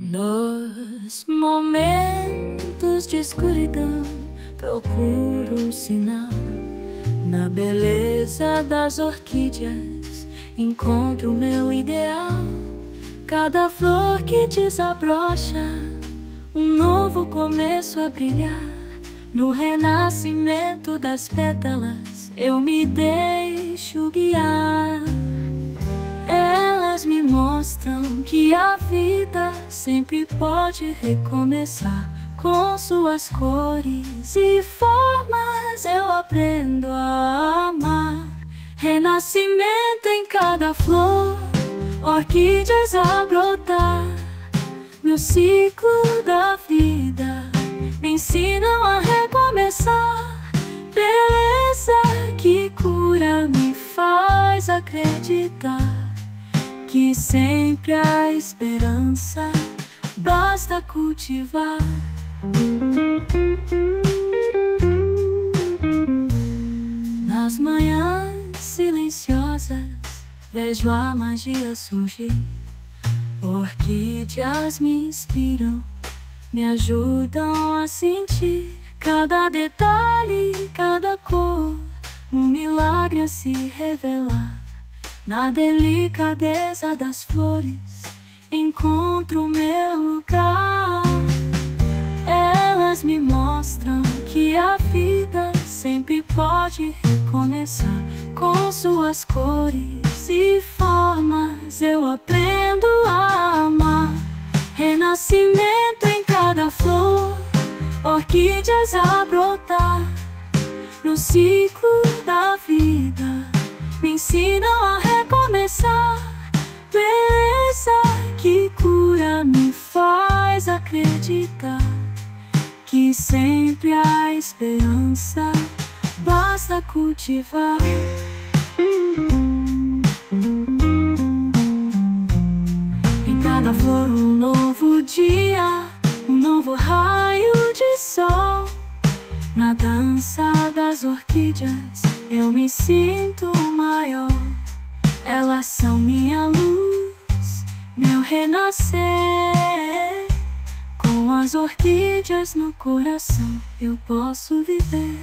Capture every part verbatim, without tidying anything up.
Nos momentos de escuridão, procuro um sinal. Na beleza das orquídeas, encontro o meu ideal. Cada flor que desabrocha, um novo começo a brilhar. No renascimento das pétalas, eu me deixo guiar. Elas me mostram que a vida sempre pode recomeçar. Com suas cores e formas eu aprendo a amar. Renascimento em cada flor, orquídeas a brotar. No ciclo da vida me ensinam a recomeçar. Beleza que cura, me faz acreditar que sempre há esperança, basta cultivar. Nas manhãs silenciosas, vejo a magia surgir. Orquídeas me inspiram, me ajudam a sentir. Cada detalhe, cada cor, um milagre a se revelar. Na delicadeza das flores, encontro o meu lugar. Elas me mostram que a vida sempre pode recomeçar. Com suas cores e formas eu aprendo a amar. Renascimento em cada flor, orquídeas a brotar. No ciclo da vida me ensinam a recomeçar. Beleza que cura, me faz acreditar que sempre há esperança, basta cultivar. Em cada flor um novo dia, um novo raio de sol. Na dança das orquídeas eu me sinto maior. Elas são minha luz, meu renascer. Com as orquídeas no coração eu posso viver.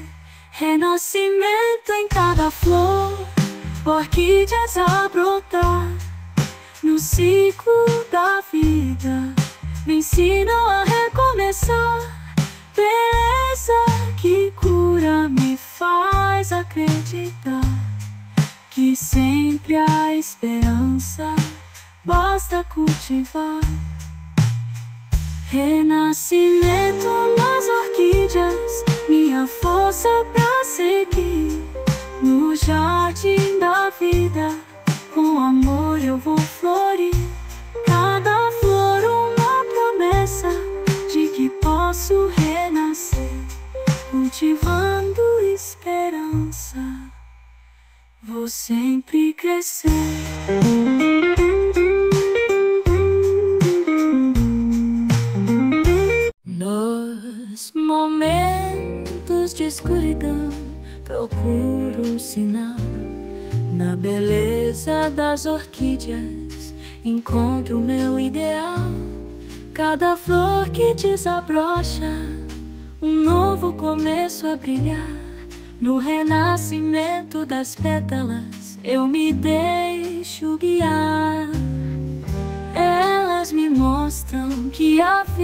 Renascimento em cada flor, orquídeas a brotar. No ciclo da vida me ensinam a recomeçar. Beleza que cura, me faz acreditar que sempre há esperança, basta cultivar. Renascimento nas orquídeas, minha força pra seguir. No jardim da vida, com amor eu vou florir. Cada flor uma promessa de que posso renascer, cultivando esperança. Vou sempre crescer. Nos momentos de escuridão, procuro um sinal. Na beleza das orquídeas, encontro o meu ideal. Cada flor que desabrocha, um novo começo a brilhar. No renascimento das pétalas, eu me deixo guiar. Elas me mostram que a vida